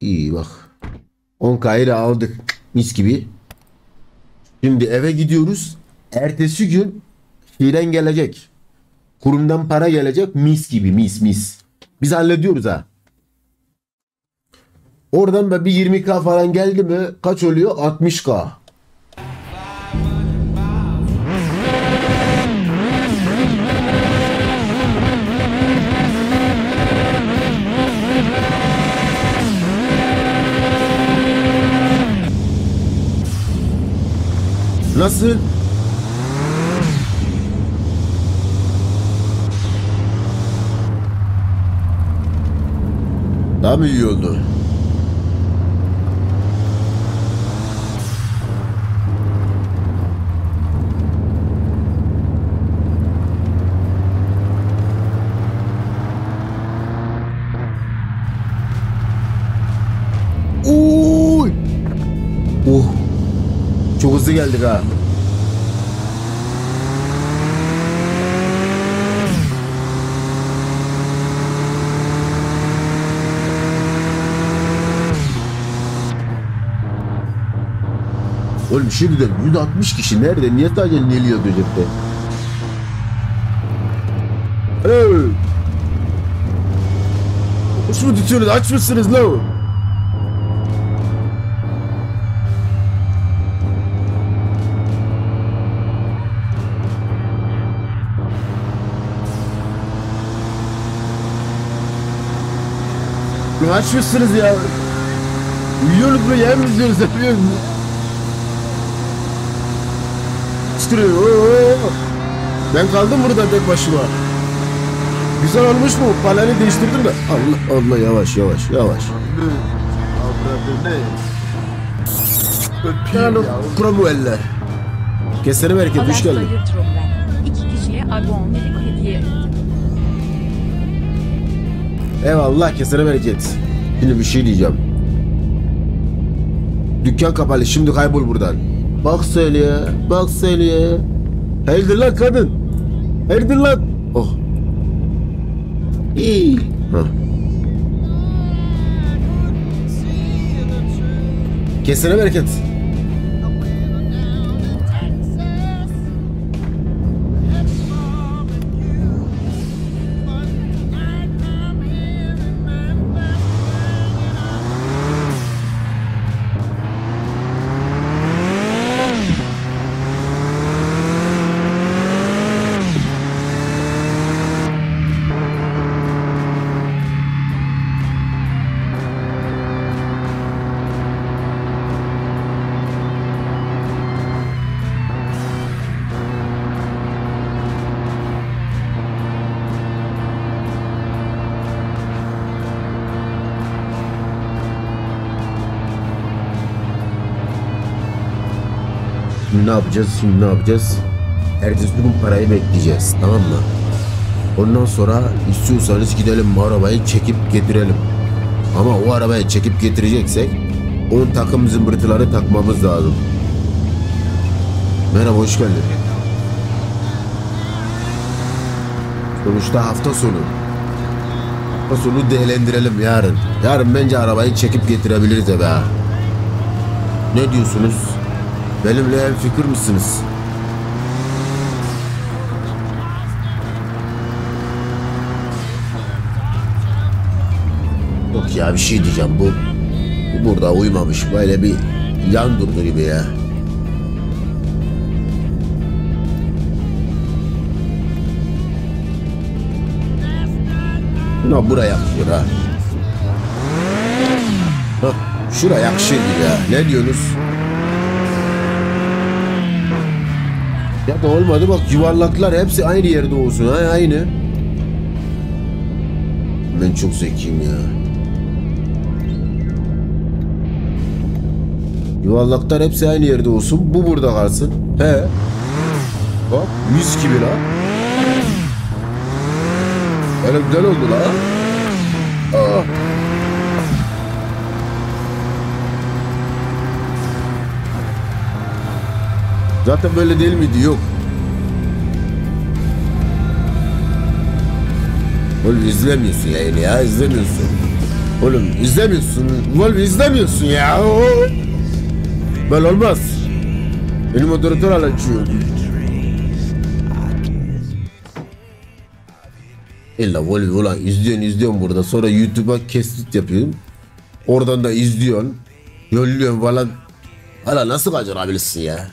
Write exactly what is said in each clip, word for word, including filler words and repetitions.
İyi bak. on K ile aldık. Mis gibi. Şimdi eve gidiyoruz. Ertesi gün şeyden gelecek. Kurumdan para gelecek. Mis gibi. Mis mis. Biz hallediyoruz ha. Oradan da bir yirmi K falan geldi mi kaç oluyor? altmış K. Nasıl? Daha mı iyi oldu? Oy! Oh! Çok hızlı geldik ha. Oğlum şimdiden yüz altmış kişi nerede? Niye sadece neliyor böcekte? Hey! Kuş mu tutuyorsunuz? Aç mısınız la? Aç mısınız ya? Uyuyoruz mu? Yer mi izliyoruz? Yapıyor mu? Ben kaldım burada tek başıma. Güzel olmuş mu? Paneli değiştirdim de. Allah Allah, yavaş yavaş yavaş. Yani kuramı eller. Keserim herkese düş geldi. Eyvallah, kesene bereket. Şimdi bir şey diyeceğim. Dükkan kapalı, şimdi kaybol buradan. Bak söyleye, bak söyleye. Hayırdır lan kadın? Hayırdır lan? Oh. İyi. Kesene bereket. Ne yapacağız şimdi, ne yapacağız? Ertesi gün parayı bekleyeceğiz, tamam mı? Ondan sonra istiyorsanız gidelim bu arabayı çekip getirelim. Ama o arabayı çekip getireceksek onun takım zımbırtıları takmamız lazım. Merhaba, hoş geldin. Sonuçta hafta sonu. Hafta sonu değerlendirelim yarın. Yarın bence arabayı çekip getirebiliriz de be. Ne diyorsunuz? Benimle hemfikir misiniz? Yok ya, bir şey diyeceğim, bu, bu burada uyumamış, böyle bir yan durdu gibi ya. Buna buraya yakışır ha. Hah, şuraya yakışır ya, ne diyorsunuz? Ya da olmadı bak, yuvarlaklar hepsi aynı yerde olsun ha, aynı. Ben çok zekiyim ya. Yuvarlaklar hepsi aynı yerde olsun, bu burada kalsın. He. Bak mis gibi la. Öyle güzel oldu la. Aa. Zaten böyle değil miydi? Yok. Oğlum izlemiyorsun yani ya, izlemiyorsun. Oğlum izlemiyorsun. Volvi izlemiyorsun ya. Böyle olmaz. Benim moderatör alacıyor. Ella Volvi ulan izliyorsun izliyorsun burada. Sonra YouTube'a kestit yapıyorum. Oradan da izliyorsun. Yolluyorsun falan. Hala nasıl kaçırabilirsin ya?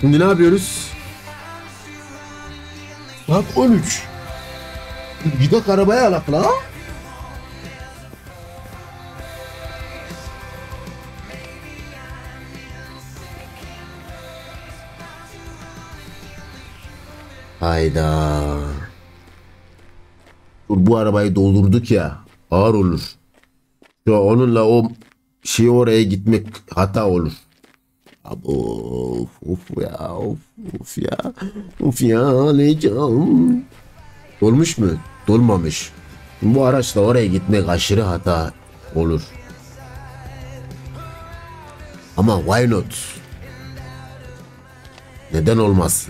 Şimdi ne yapıyoruz? Saat on üç. Gidak arabaya alak la. Hayda. Dur bu arabayı doldurduk ya. Ağır olur. Şu onunla o şey oraya gitmek hata olur. Abi of, of ya of, of ya of ya ne canım. Dolmuş mu? Dolmamış. Bu araçla oraya gitmek aşırı hata olur. Ama why not? Neden olmaz?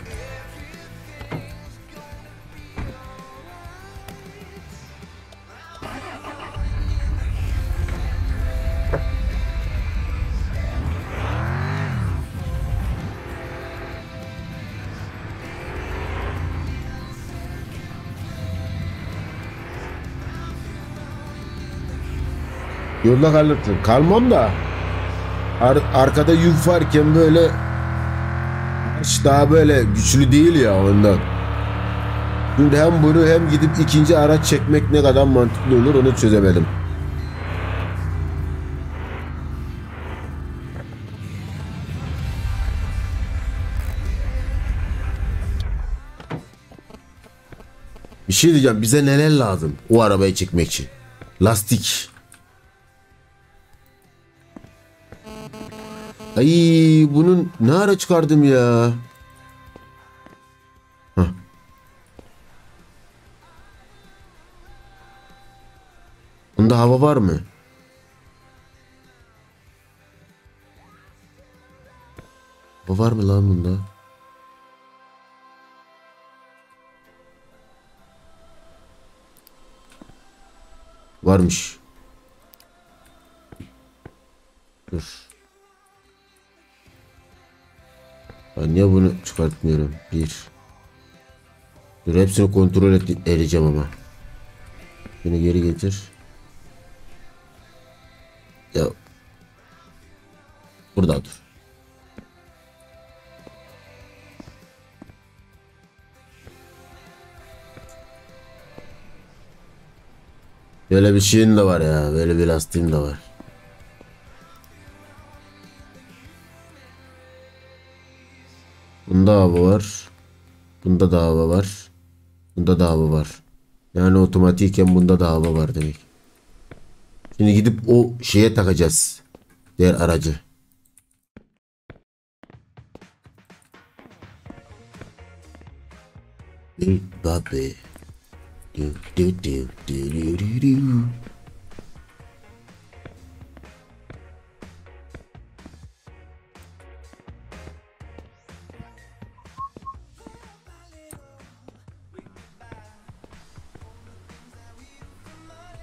Yolda kalırsın. Kalmam da Ar arkada yük varken böyle hiç daha böyle güçlü değil ya ondan. Şimdi hem bunu hem gidip ikinci araç çekmek ne kadar mantıklı olur onu çözemedim. Bir şey diyeceğim, bize neler lazım o arabayı çekmek için? Lastik. Ay bunun ne ara çıkardım ya? Heh. Bunda hava var mı? Hava var mı lan bunda? Varmış. Dur. Ben niye bunu çıkartmıyorum? Bir. Dur hepsini kontrol et, edeceğim ama. Bunu geri getir. Ya. Burada dur. Böyle bir şeyin de var ya. Böyle bir lastiğin de var. Bunda hava var. Bunda da hava var. Bunda da hava var. Yani otomatikken bunda da hava var demek. Şimdi gidip o şeye takacağız. Diğer aracı.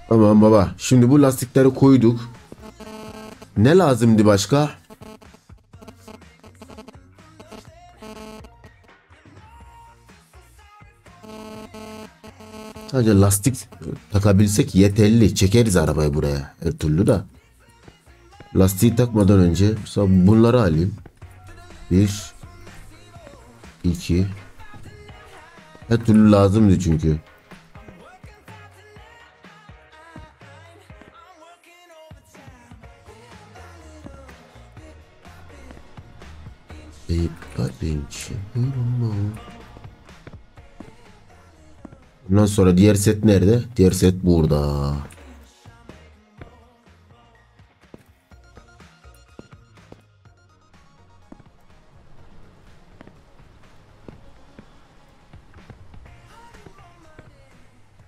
Tamam baba. Şimdi bu lastikleri koyduk. Ne lazımdı başka? Sadece lastik takabilsek yeterli. Çekeriz arabayı buraya her türlü de. Lastiği takmadan önce bunları alayım. Bir. İki. Her türlü lazımdı çünkü. Ondan sonra diğer set nerede? Diğer set burada.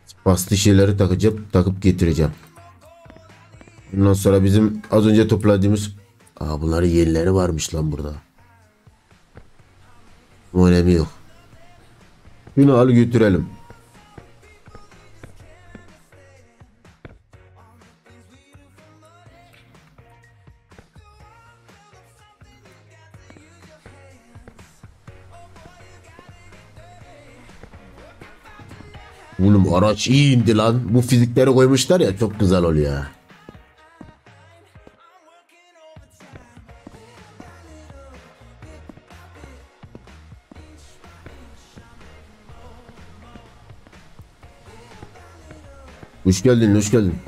Spastik şeyleri takacağım, takıp getireceğim. Ondan sonra bizim az önce topladığımız, aa bunların yenileri varmış lan burada. Önemi yok. Şunu al götürelim. Oğlum araç iyi indi lan. Bu fizikleri koymuşlar ya, çok güzel oluyor. Hoş geldin, hoş geldin.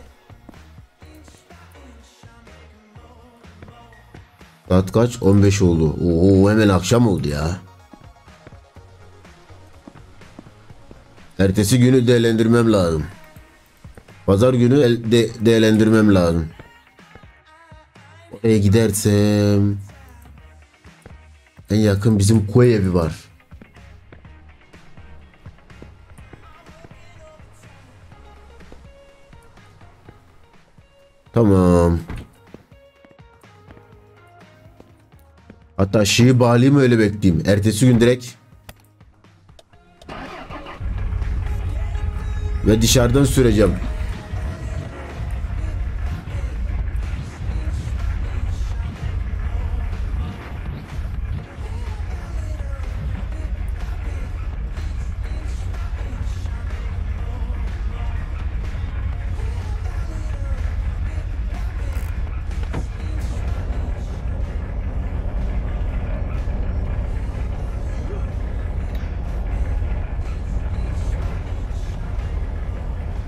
Saat kaç? on beş oldu. Oo, hemen akşam oldu ya. Ertesi günü değerlendirmem lazım. Pazar günü de değerlendirmem lazım. Oraya gidersem en yakın bizim köy evi var. Tamam. Hatta şeyi bağlayayım, öyle bekleyeyim. Ertesi gün direkt. Ve dışarıdan süreceğim.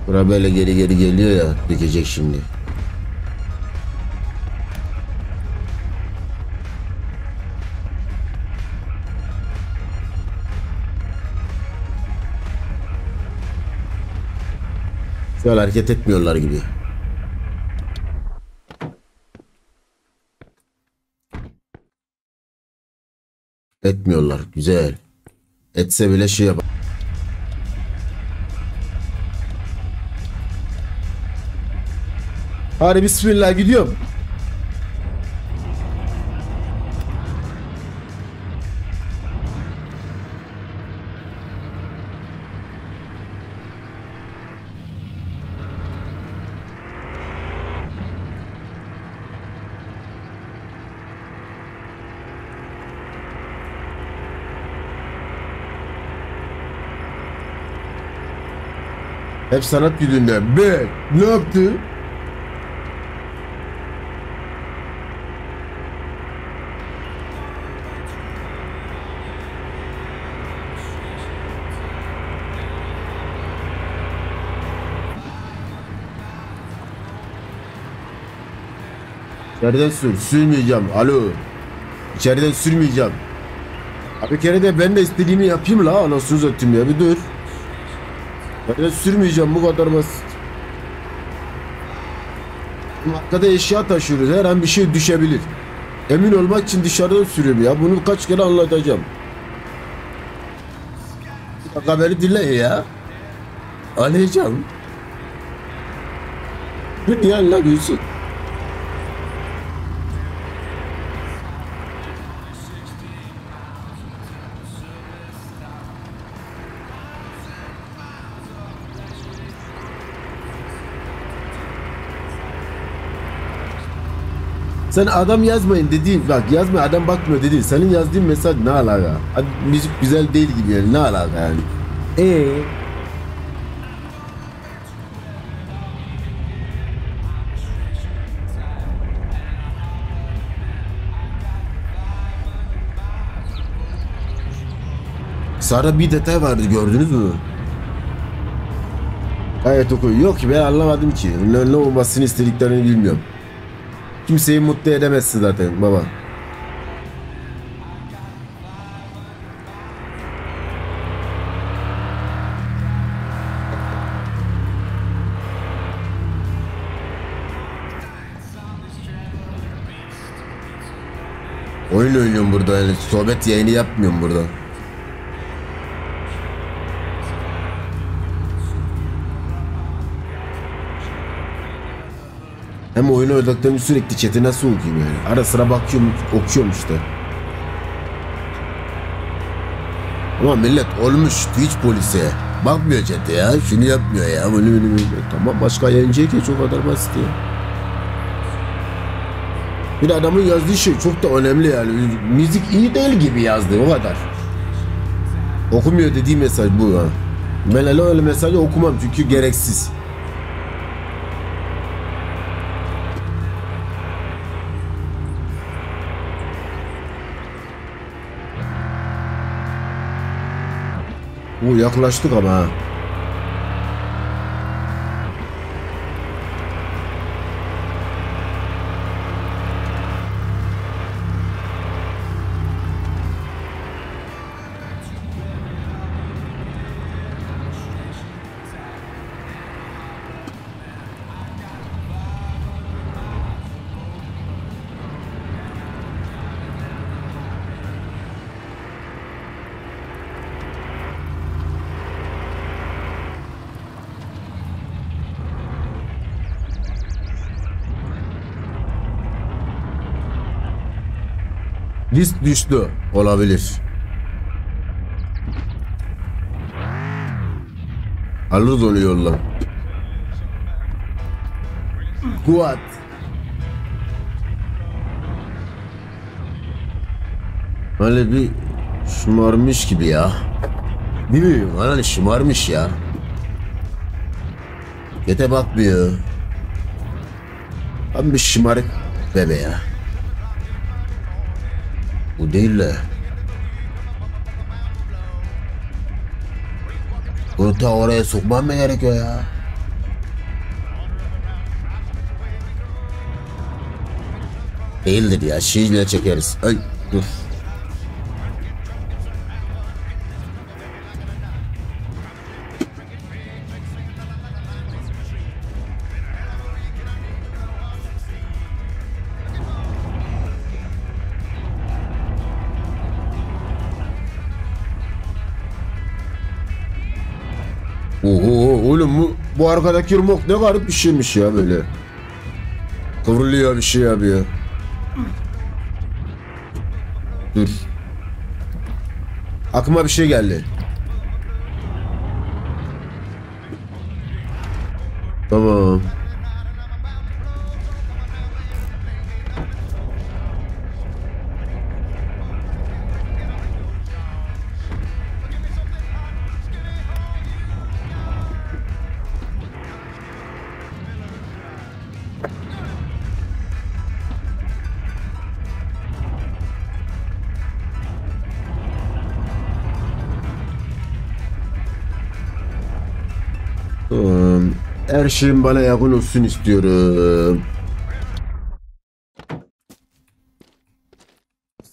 Bura böyle geri geri geliyor ya, dikecek şimdi. Şu an hareket etmiyorlar gibi. Etmiyorlar, güzel. Etse bile şey yapar. Hadi bismillah, gidiyorum. Hep sanat güdüğünden. Be, ne yaptı? İçeriden sür, sürmeyeceğim. Alo. İçeriden sürmeyeceğim. Bir kere de ben de istediğimi yapayım la. Anasını satayım ya, bir dur. İçeriden sürmeyeceğim, bu kadar basit. Hakikaten eşya taşıyoruz, her an bir şey düşebilir. Emin olmak için dışarıdan sürüyorum ya. Bunu kaç kere anlatacağım. Bir dakika beni dinle ya. Anlayacağım. Dünyanın la büyüsün. Sen adam yazmayın dediğin, bak yazma adam bakmıyor dediğin, senin yazdığın mesaj ne alaka? Müzik güzel değil gibi yani, ne alaka yani? Eee? Sarı bir detay vardı, gördünüz mü? Gayet okuyor. Yok ki ben anlamadım ki. Ne olmasını istediklerini bilmiyorum. Kimseyi mutlu edemezsin zaten baba. Oyun oynuyorum burada yani, sohbet yayını yapmıyorum burada. Hem oyuna odaklanıp sürekli chat'e nasıl okuyayım yani? Ara sıra bakıyorum, okuyorum işte. Ama millet olmuş hiç polise. Bakmıyor cete ya. Şunu yapmıyor ya. Böyle böyle böyle. Tamam başka yayıncıya geç, o kadar basit ya. Bir adamın yazdığı şey çok da önemli yani. Müzik iyi değil gibi yazdı, o kadar. Okumuyor dediği mesaj bu ya. Ben öyle mesajı okumam çünkü gereksiz. Oo, yaklaştık ama. List düştü. Olabilir. Alırız onu yolla. Kuat. Böyle bir şımarmış gibi ya. Bilmiyorum. Hani şımarmış ya. Yete bakmıyor. Abi bir şımarık bebe ya. Bu değil de. Bunu ta oraya sokmam mı gerekiyor ya? Değildir ya. Şeyle çekeriz. Ay dur. Oğlum bu, bu arkadaki yırmok ne garip bir şeymiş ya böyle. Kıvrılıyor, bir şey yapıyor. Dur. Aklıma bir şey geldi. Tamam. Her şeyim bana yakın olsun istiyorum.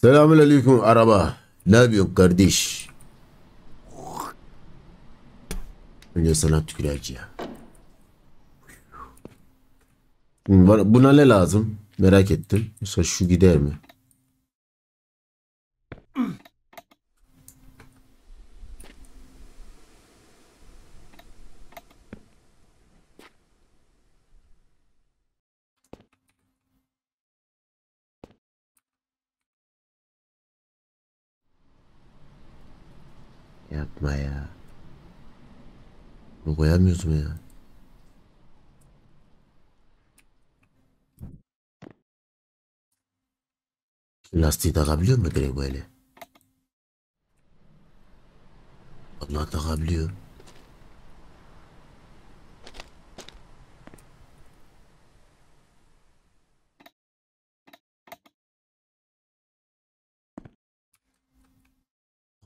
Selamünaleyküm araba. Ne yapıyorsun kardeş? Önce sana tüküreceğim. Buna ne lazım? Merak ettim. Mesela şu gider mi? Yapma ya. Bunu koyamıyoruz mu ya? Lastiği takabiliyor mu direkt böyle? Allah takabiliyor.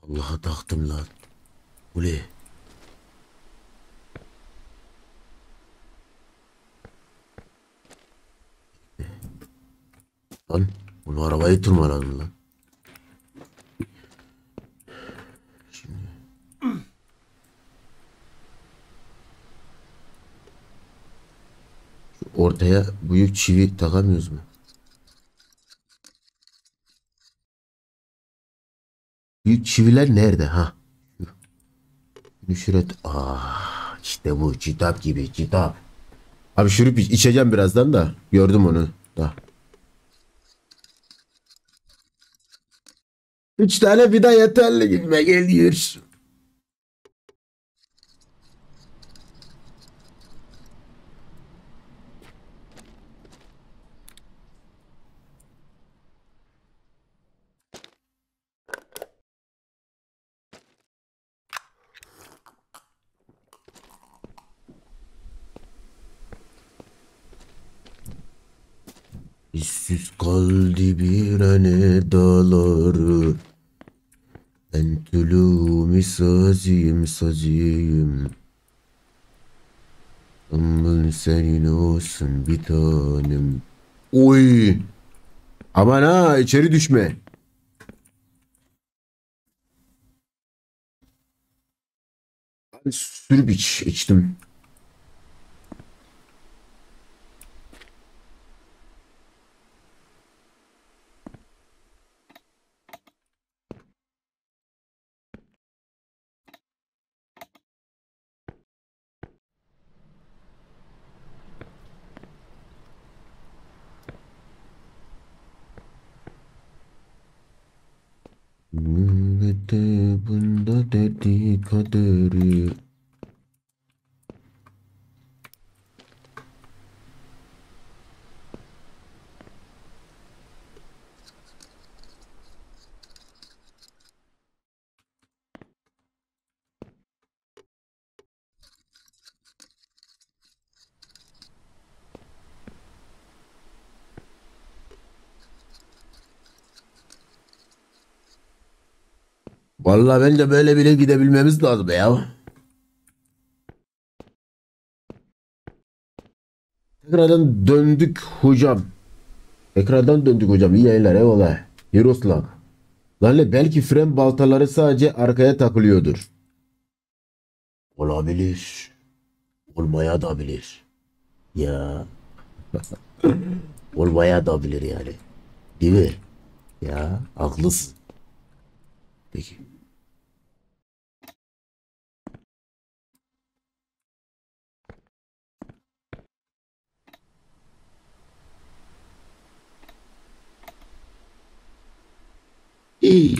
Allah'a taktım lan. Ule. Lan bunu arabayı tırmaladım lan. Şimdi. Şu ortaya büyük çivi takamıyoruz mu? Büyük çiviler nerede ha? Şuret. Ah, işte bu kitap gibi kitap. Abi şurup içeceğim birazdan da. Gördüm onu da. Üç tane vida yeterli gitme geliyor. İşsiz kaldı bir ane dağları. Ben tülümü sazıyım sazıyım. Ömrün senin olsun bir tanem. Oy! Aman ha, içeri düşme. Abi sürüp iç, içtim. Bunda dedi kaderi. Vallahi ben de böyle bile gidebilmemiz lazım ya. Tekrardan döndük hocam. Tekrardan döndük hocam. İyi yayınlar, eyvallah. Hiroslav. Lan belki fren baltaları sadece arkaya takılıyordur. Olabilir. Olmaya da bilir. Ya. Olmaya da bilir yani. Değil mi? Ya. Haklısın. Peki. İyi.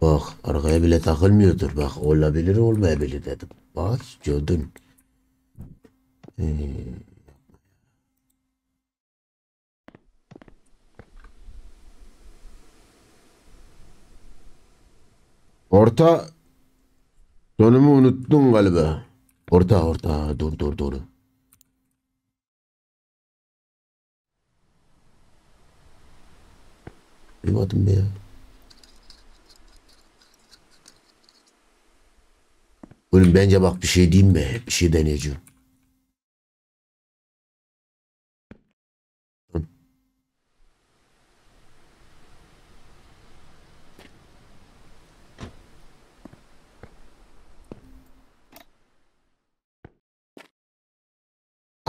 Bak arkaya bile takılmıyordur. Bak olabilir olmayabilir dedim. Bak gördün. Ee... Orta sonumu unuttun galiba. Orta orta dur dur dur. Duymadım be ya. Oğlum bence bak bir şey diyeyim mi? Bir şey deneyeceğim.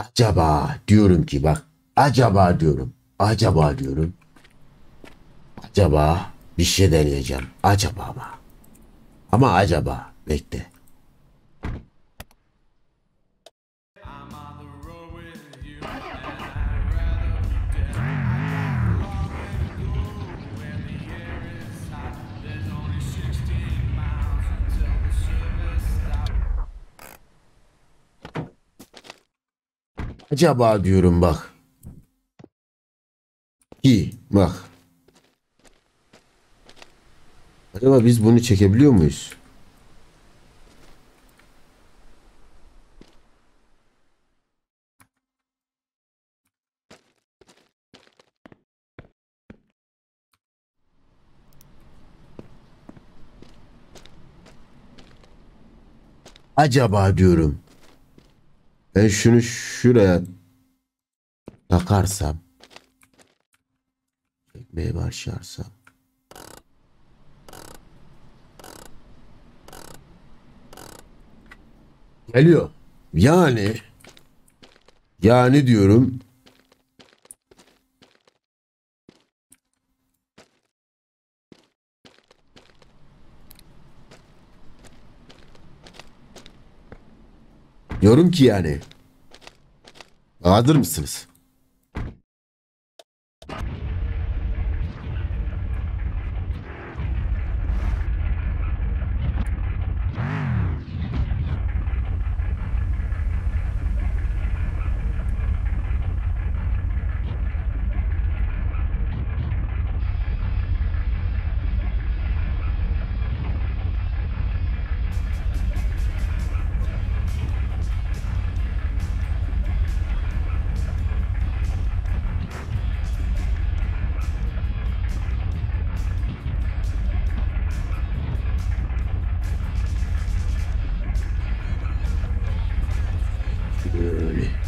Acaba diyorum ki bak. Acaba diyorum. Acaba diyorum. Acaba bir şey deneyeceğim. Acaba ama. Ama acaba. Bekle. Acaba diyorum bak. Ki bak. Acaba biz bunu çekebiliyor muyuz? Acaba diyorum. Ben şunu şuraya takarsam, çekmeye başlarsam. Geliyor. Yani yani diyorum. Diyorum ki yani. Hazır mısınız?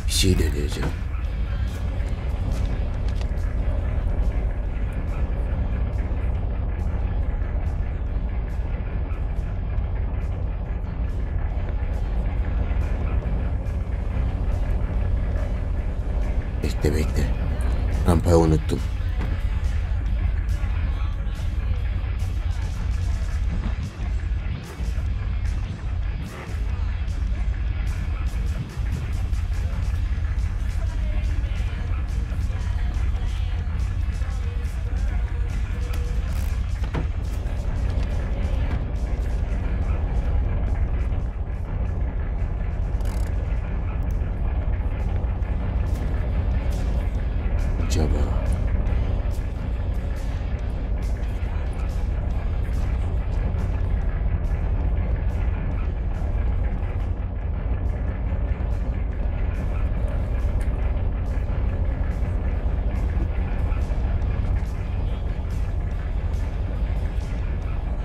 Şey deneyeceğim. Bekle bekle. Rampayı unuttum.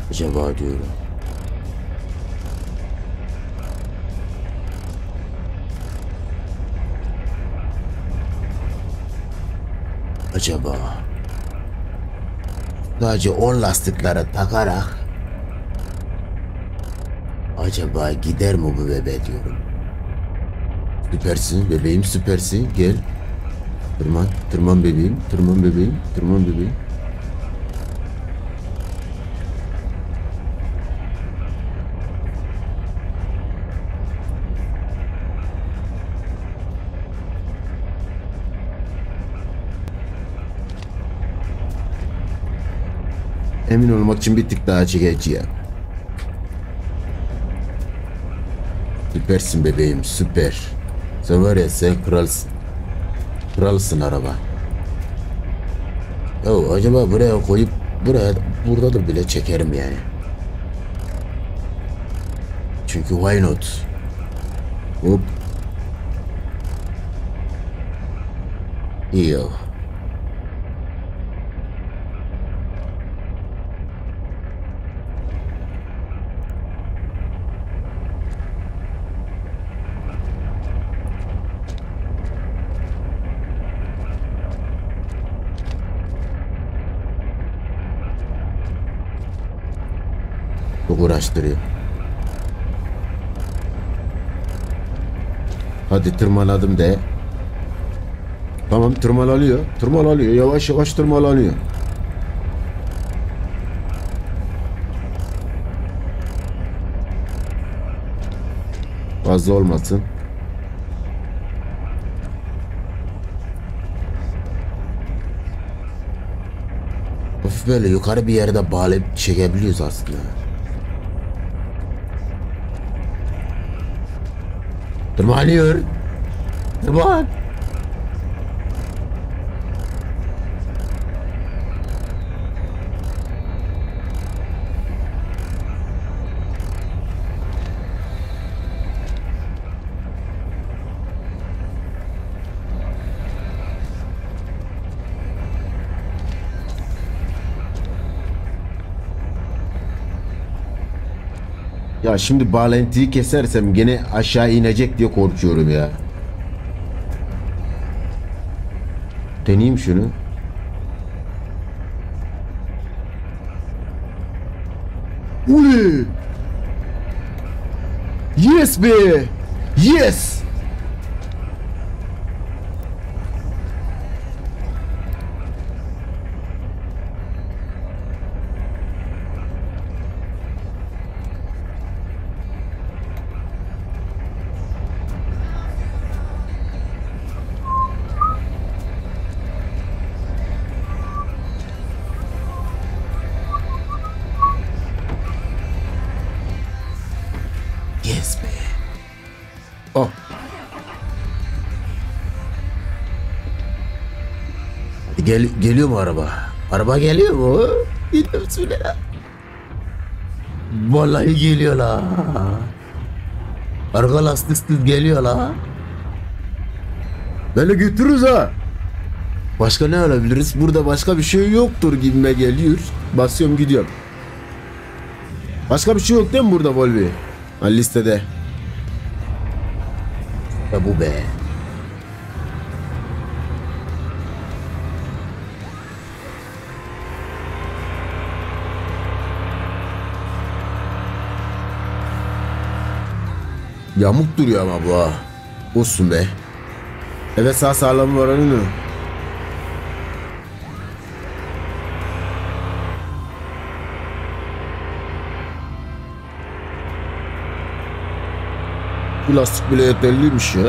Acaba diyorum. Acaba sadece on lastiklara takarak acaba gider mi bu bebe diyorum. Süpersin bebeğim, süpersin, gel. Tırman, tırman bebeğim, tırman bebeğim, tırman bebeğim. Emin olmak için bir tık daha çekeceğim. Süpersin bebeğim, süper. Sen var ya, sen kralsın. Kralsın araba. Ya acaba buraya koyup buraya burada da bile çekerim yani. Çünkü why not? Hop. İyi. Uğraştırıyor. Hadi tırmaladım de. Tamam, tırmalanıyor. Tırmalanıyor. Yavaş yavaş tırmalanıyor. Fazla olmasın. Of, böyle yukarı bir yerde bağlayıp çekebiliyoruz aslında. Tırmanıyor. Tırman. Ya şimdi bağlantıyı kesersem gene aşağı inecek diye korkuyorum ya. Deneyeyim şunu. Uli! Yes be! Yes! Oh. Gel geliyor mu araba? Araba geliyor mu? Geliyor söyle. Vallahi geliyor la. Arka lastik geliyor la. Böyle götürürüz ha. Başka ne alabiliriz? Burada başka bir şey yoktur gibime geliyor. Basıyorum gidiyorum. Başka bir şey yok değil mi burada Volvi? Ha, listede. Ya bu be. Yamuk duruyor ama bu ha. Olsun be. Evet sağ sağlam var anı. Bu lastik bile yeterliymiş ya.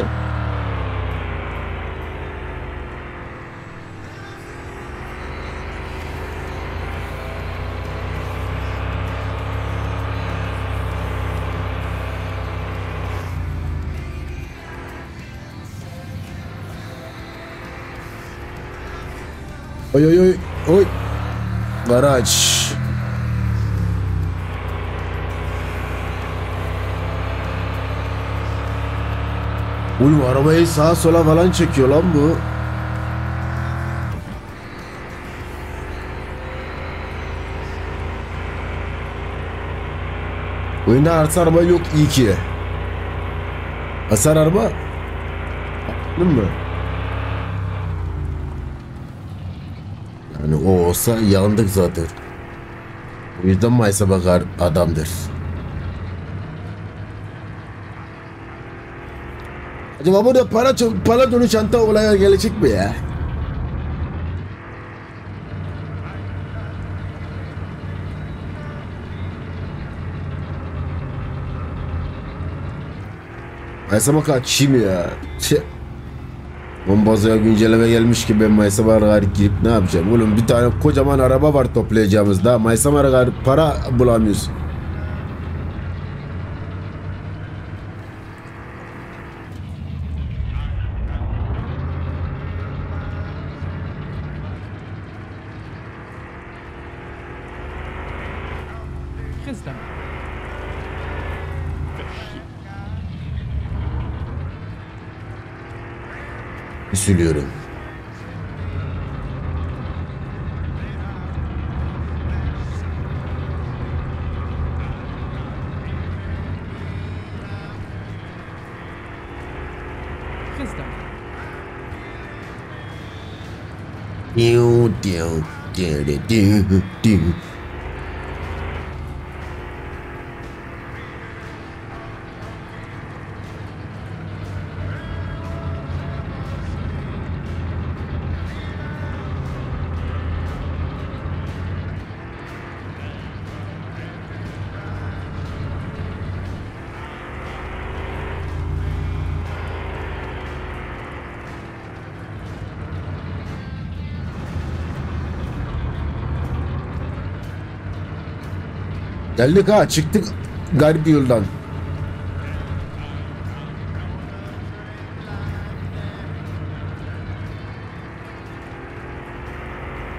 Oy oy oy oy. Araç. Oğlum arabayı sağa sola falan çekiyor lan bu. Oyunda artı araba yok iyi ki. Hasar araba. Değil mi? Yani o olsa yandık zaten. O yüzden Mayıs'a bakar adamdır. Acaba burada para, para dolu çanta olaya gelecek mi ya? Mayıs'a kaçayım ya. MON Bazo'ya güncelleme gelmiş ki ben Mayıs'a kadar girip ne yapacağım? Oğlum bir tane kocaman araba var toplayacağımız da. Mayıs'a kadar para bulamıyoruz. Üzülüyorum. Diu diu diu diu diu. Geldik ha, çıktık garip yoldan.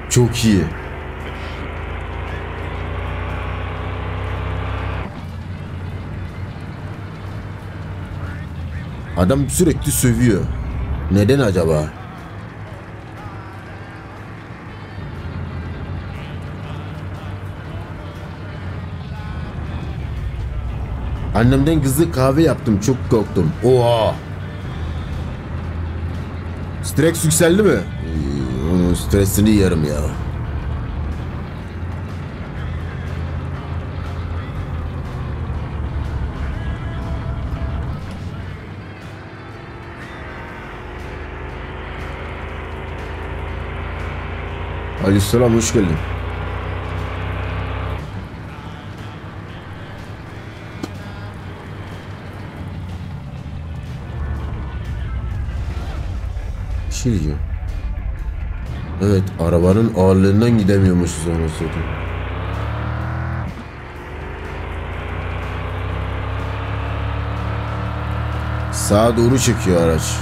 Çok iyi. Adam sürekli sövüyor. Neden acaba? Annemden gizli kahve yaptım, çok korktum. Oha! Stres yükseldi mi? Ee, onun stresini yerim ya. Aleyhisselam, hoş geldin. Evet, arabanın ağırlığından gidemiyormuşuz onu söyledim. Sağa doğru çekiyor araç.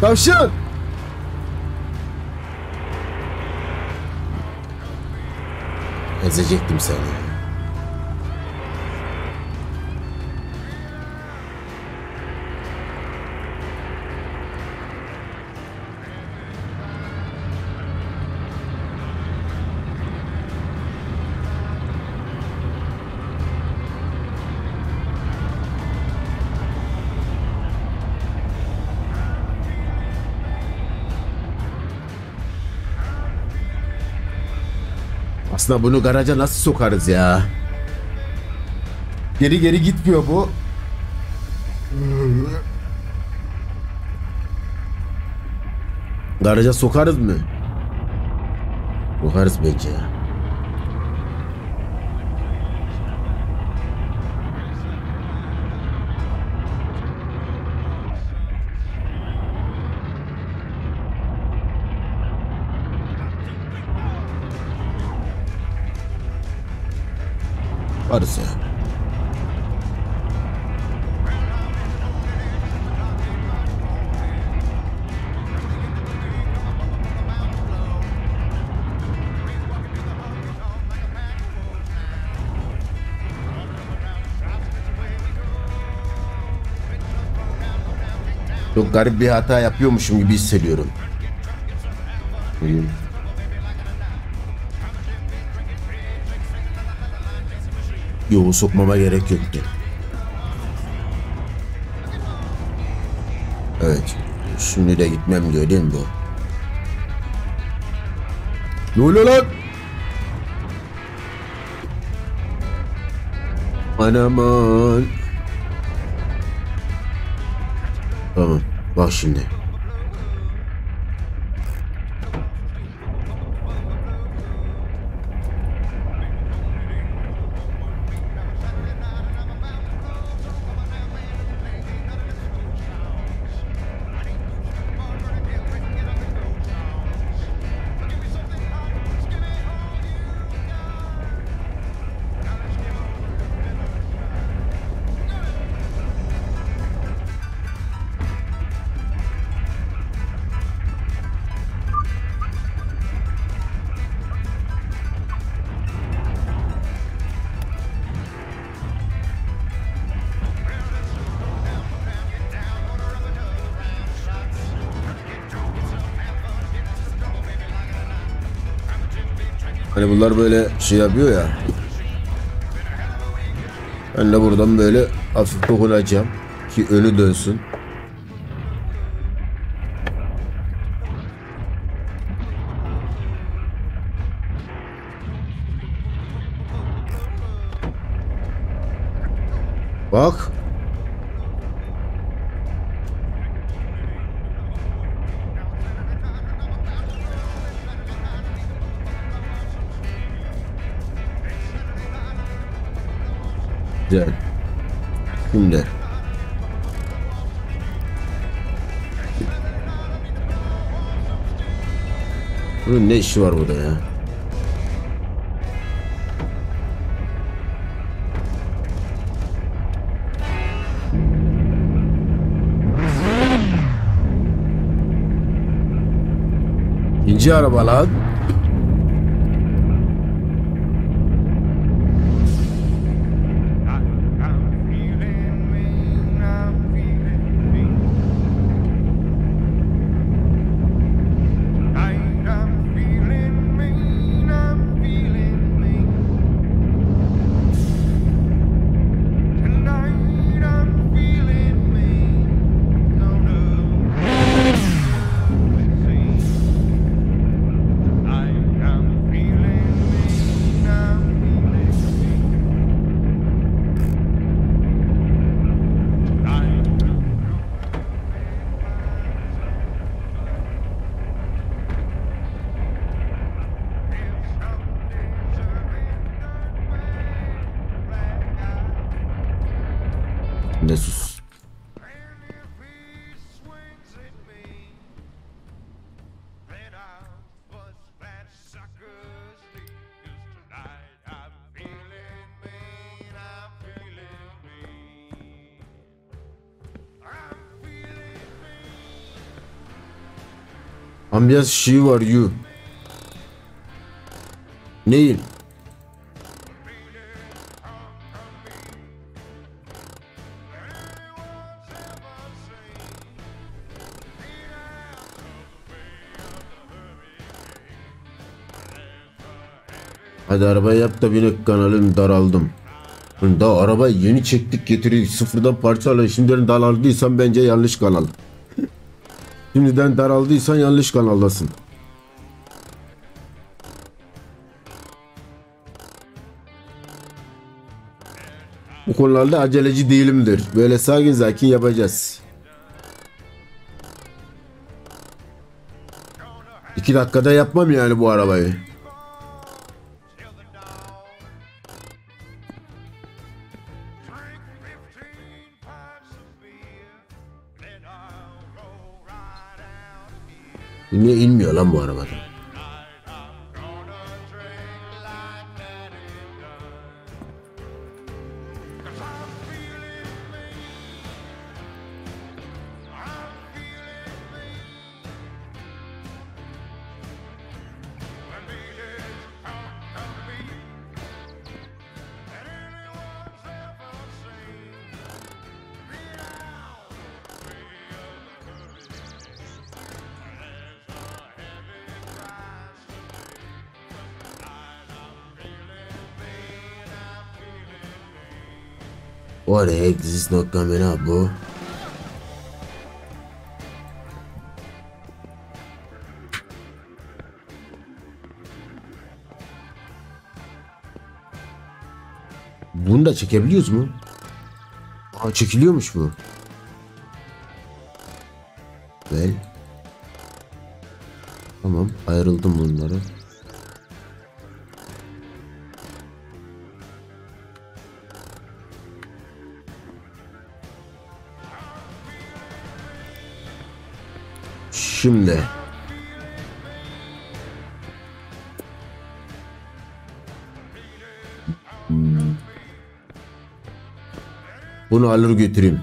Tavşan! Ezecektim seni. Aslında bunu garaja nasıl sokarız ya? Geri geri gitmiyor bu. Garaja sokarız mı? Sokarız bence. Varız ya. Çok garip bir hata yapıyormuşum gibi hissediyorum. Buyur. Yolu sokmama gerek yoktu. Evet. Şimdi de gitmem diyor değil mi bu? Ne oluyor lan? Anaman. Tamam. Bak şimdi. Hani bunlar böyle şey yapıyor ya. Ben de buradan böyle hafif dokunacağım ki önü dönsün. Bak. Güzel. Şimdi. Bunun ne işi var burada ya? İnce araba lan. Ne sus. Ambiyans she var you. Neil. Hadi arabayı yap da binek, kanalım daraldım. Daha arabayı yeni çektik, getirdik sıfırdan parçala. Şimdiden daraldıysan bence yanlış kanal. Şimdiden daraldıysan yanlış kanaldasın. Bu konularda aceleci değilimdir. Böyle sakin sakin yapacağız. İki dakikada yapmam yani bu arabayı. Niye inmiyor lan bu arabada? What the heck, this is not coming up, bro. Bunu da çekebiliyoruz mu? Aa, çekiliyormuş bu. Well. Tamam, ayrıldım bunlara. Şimdi bunu alır götüreyim.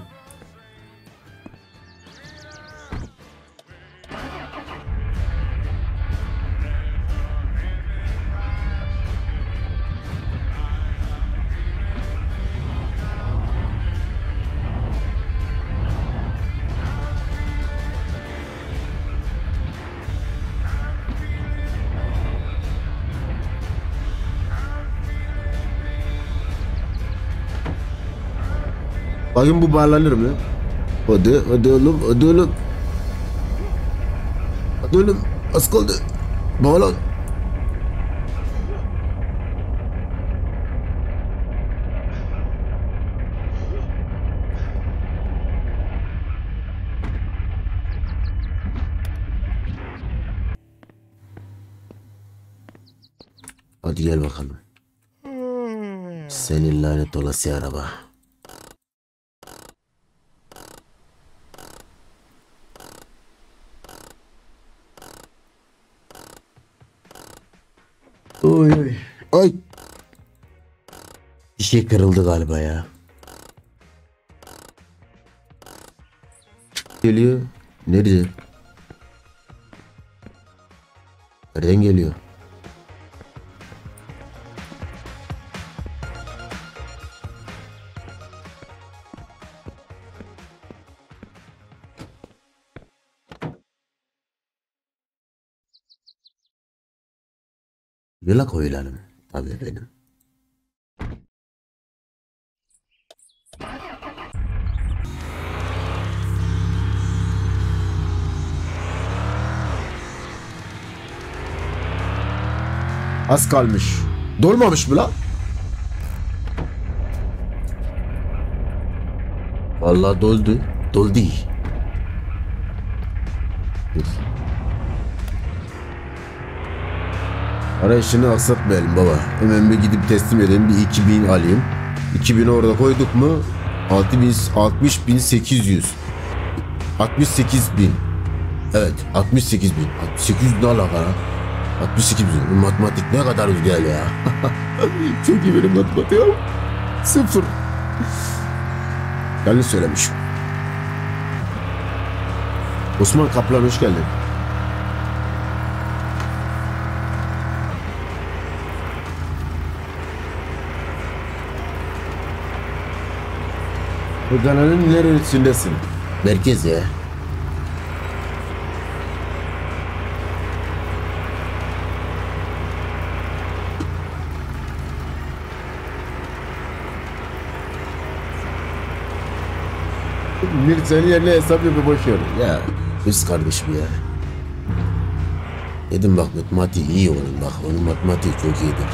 Bakın bu bağlanır mı? Hadi, hadi oğlum, hadi oğlum. Hadi oğlum, az kaldı. Bağlan. Hadi gel bakalım. Senin lanet olası araba. Oy oy. Ay. Bir şey kırıldı galiba ya. Geliyor. Nerede? Nereden geliyor? Yola koyulalım. Tabii efendim. Az kalmış. Dolmamış mı lan? Vallahi doldu. Doldu. Dur. Arayışını aksatmayalım baba. Hemen bir gidip teslim edelim. Bir iki bin alayım. iki bini orada koyduk mu altmış bin sekiz yüz. altmış sekiz bin. Evet, altmış sekiz bin. altmış sekiz bin dolar ha. altmış sekiz bin. Matematik ne kadar güzel ya. Çok iyi benim matematiğim. Sıfır. Yanlış söylemişim. Osman Kaplan hoş geldin. Adana'nın neresindesin? Merkez ya. Mirca'nın yerine hesap yapıp boşuyorum. Ya biz kardeşim ya. Dedim bak matematik iyi onun, bak onun matematik çok iyidir.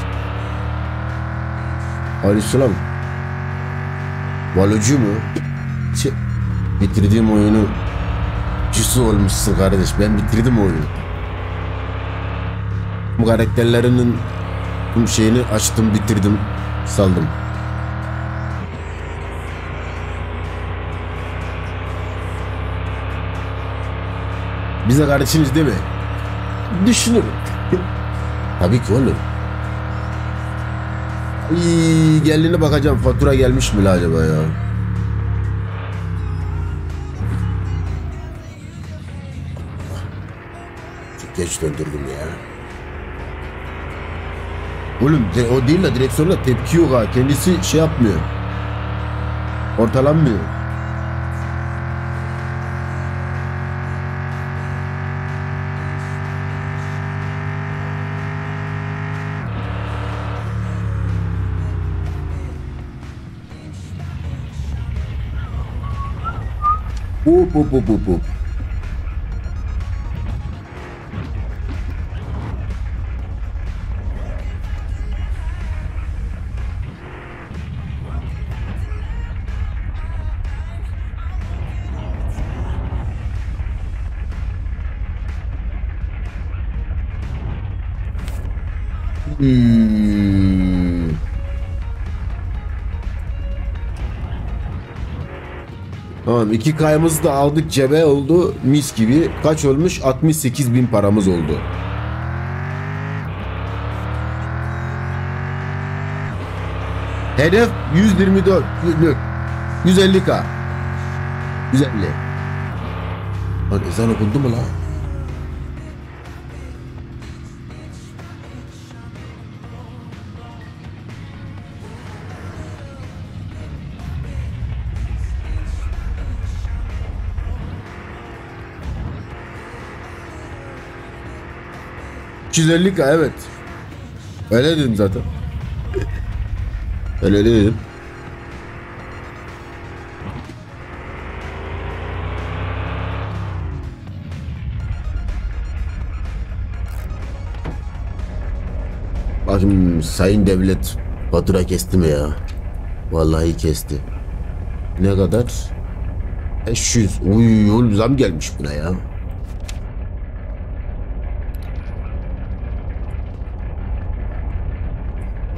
Aleyhisselam. Balocu mu? Çek. Bitirdiğim oyunu cüsü olmuşsun kardeş. Ben bitirdim oyunu. Bu karakterlerinin tüm şeyini açtım, bitirdim, saldım. Bize kardeşiniz değil mi? Düşünürüm. Tabii ki oğlum. İyi, geldiğine bakacağım. Fatura gelmiş mi acaba ya? Çok geç döndürdüm ya. Oğlum o değil de direksiyonla tepki yok ha. Kendisi şey yapmıyor. Ortalanmıyor. Hop hop hop hop hop. Hmm. Tamam, iki kayımızı da aldık, cebe oldu mis gibi. Kaç olmuş? altmış sekiz bin paramız oldu. Hedef yüz yirmi dört. yüz elli bin. yüz elli. Lan ezan okundu mu lan? iki yüz elli bin, evet. Öyle dedim zaten. Öyle dedim. Bakın sayın devlet, fatura kesti mi ya? Vallahi kesti. Ne kadar? beş yüz. Uy, oğlum zam gelmiş buna ya.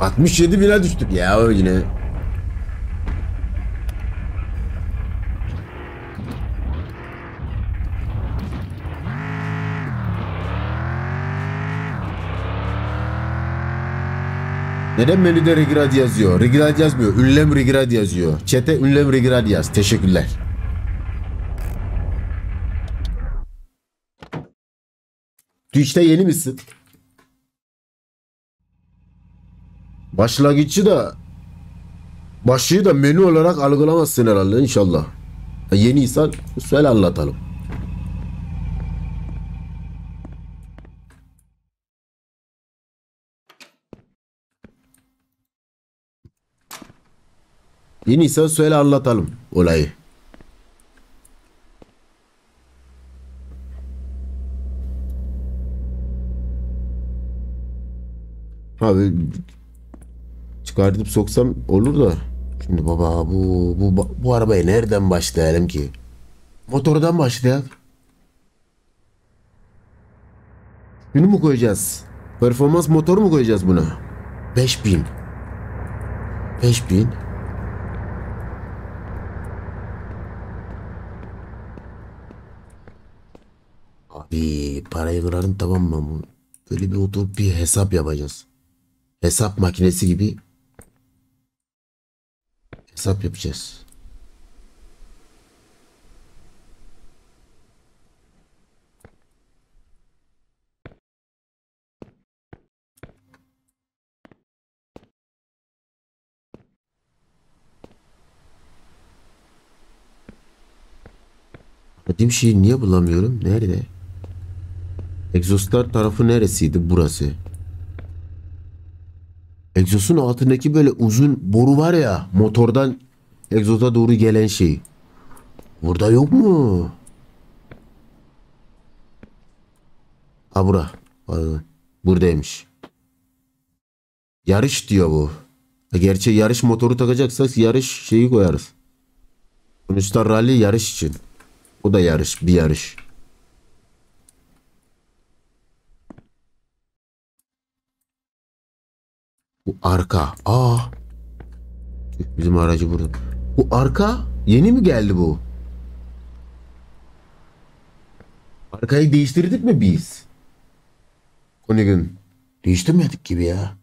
altmış yedi bine düştük ya o yine. Neden menüde regrad yazıyor? Regrad yazmıyor. Ünlem regrad yazıyor. Çete ünlem regrad yaz. Teşekkürler. Twitch'te yeni misin? Başlangıcı da başlığı da menü olarak algılamazsın herhalde inşallah. Yeni insan söyle anlatalım. Yeni insan söyle anlatalım olayı. Abi çıkartıp soksam olur da. Şimdi baba bu bu bu arabayı nereden başlayalım ki? Motordan başlayalım. Bunu mu koyacağız? Performans motoru mu koyacağız buna? beş bin. beş bin. Abi parayı kırarım, tamam mı? Böyle bir oturup bir hesap yapacağız. Hesap makinesi gibi hesap yapacağız. Dediğim şeyi niye bulamıyorum? Nerede? Egzozlar tarafı neresiydi? Burası. Egzozun altındaki böyle uzun boru var ya, motordan egzoza doğru gelen şey. Burada yok mu? Ha bura. Buradaymış. Yarış diyor bu. Gerçi yarış motoru takacaksak yarış şeyi koyarız. Sonuçta rally yarış için. O da yarış, bir yarış. Bu arka. Aa. Bizim aracı burada. Bu arka yeni mi geldi bu? Arkayı değiştirdik mi biz? O ne gün? Değiştirmedik gibi ya.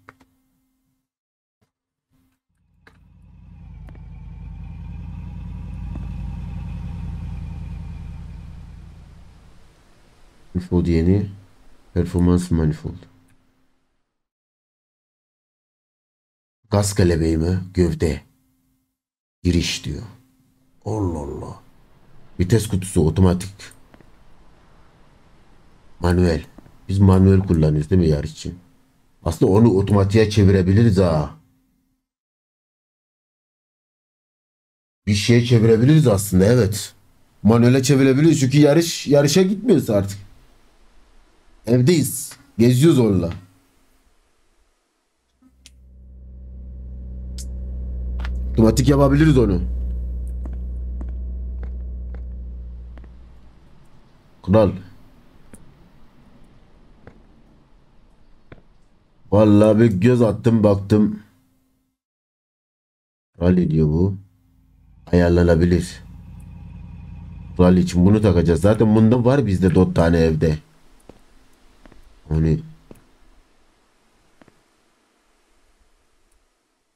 Manifold yeni. Performans manifold. Gaz kelebeği mi? Gövde. Giriş diyor. Allah Allah. Vites kutusu otomatik. Manuel. Biz manuel kullanıyoruz değil mi yarış için? Aslında onu otomatiğe çevirebiliriz ha. Bir şeye çevirebiliriz aslında, evet. Manuele çevirebiliriz çünkü yarış yarışa gitmiyoruz artık. Evdeyiz. Geziyoruz onunla. Otomatik yapabiliriz onu. Kral. Vallahi bir göz attım baktım. Rally diyor bu. Ayarlanabilir. Rally için bunu takacağız. Zaten bundan var bizde dört tane evde. Hani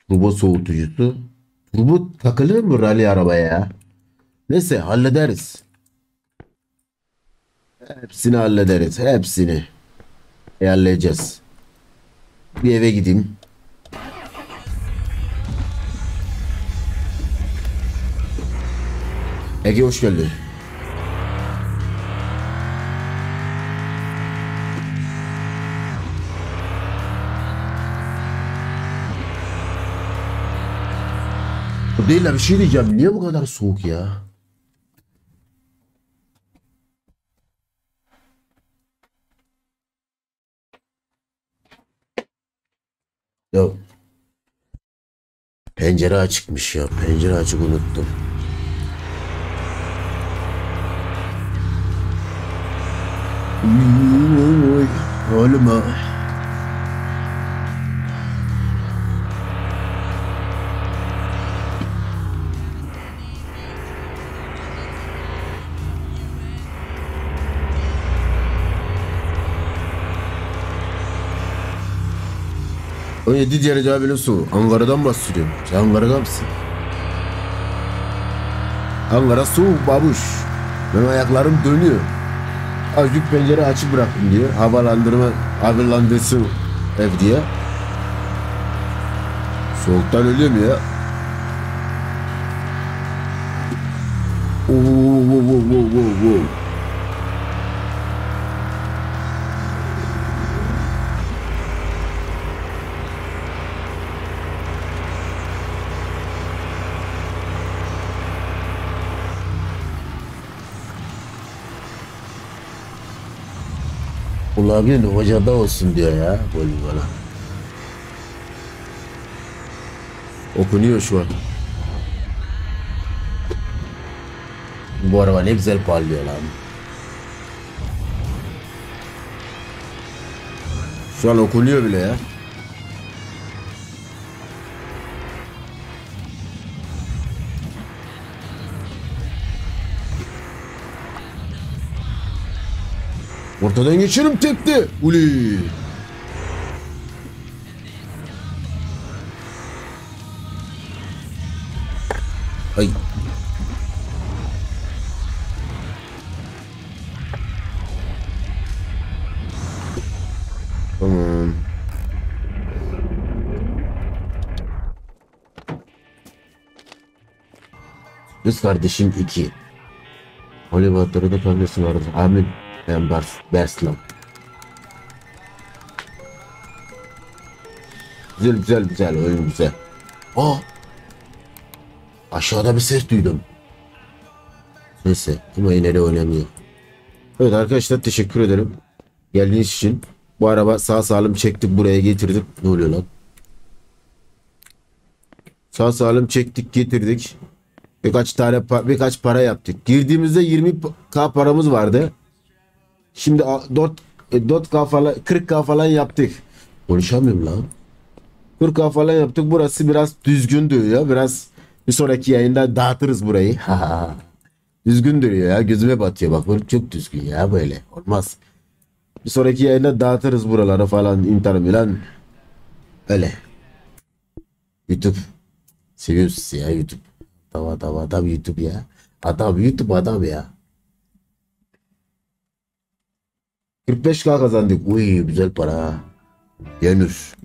turbo soğutucusu. Turbo takılır mı rally arabaya ya? Neyse hallederiz. Hepsini hallederiz. Hepsini ayarlayacağız. Bir eve gideyim. Ege hoş geldin. Değil la, bir şey diyeceğim. Niye bu kadar soğuk ya? Ya pencere açıkmış ya. Pencere açık, unuttum. Oğlum ha. on yedi derece abi, su. Ankara'dan bahsediyorum. Sen Ankara'da mısın? Ankara soğuk babuş. Benim ayaklarım dönüyor. Azıcık pencere açık bıraktım diyor. Havalandırma, havalandırsın ev diye. Soğuktan ölüyorum ya. Ooo ooo ooo ooo. Olabilir, hocada olsun diyor ya. Golü bana. Okunuyor şu an. Bu araba ne güzel parlıyor lan. Şu an okunuyor bile ya. Ortadan geçerim tekte. Uli. Ay. Tamam. Kız kardeşim iki. Hollywood'da da tanıyorsun arada. Amin. Ben Bars, Barslan. Güzel güzel güzel oyun güzel. Aa. Aşağıda bir ses duydum. Neyse. Ama yine de oynamıyor. Evet arkadaşlar teşekkür ederim geldiğiniz için. Bu araba sağ salim çektik, buraya getirdik. Ne oluyor lan? Sağ salim çektik, getirdik. Birkaç tane birkaç para yaptık. Girdiğimizde yirmi bin paramız vardı. Şimdi dört bin falan, kırk bin falan yaptık. Konuşamıyorum lan. kırk bin falan yaptık. Burası biraz düzgün duruyor. Biraz bir sonraki yayında dağıtırız burayı. Düzgün duruyor ya. Gözüme batıyor bak. Böyle çok düzgün ya böyle. Olmaz. Bir sonraki yayında dağıtırız buraları falan. İnter Milan. Öyle. YouTube. Seviyorsun ya YouTube. Adam adam adam YouTube ya. Adam YouTube adam ya. kırk beş bin kazandık. Uy güzel para. Yunus.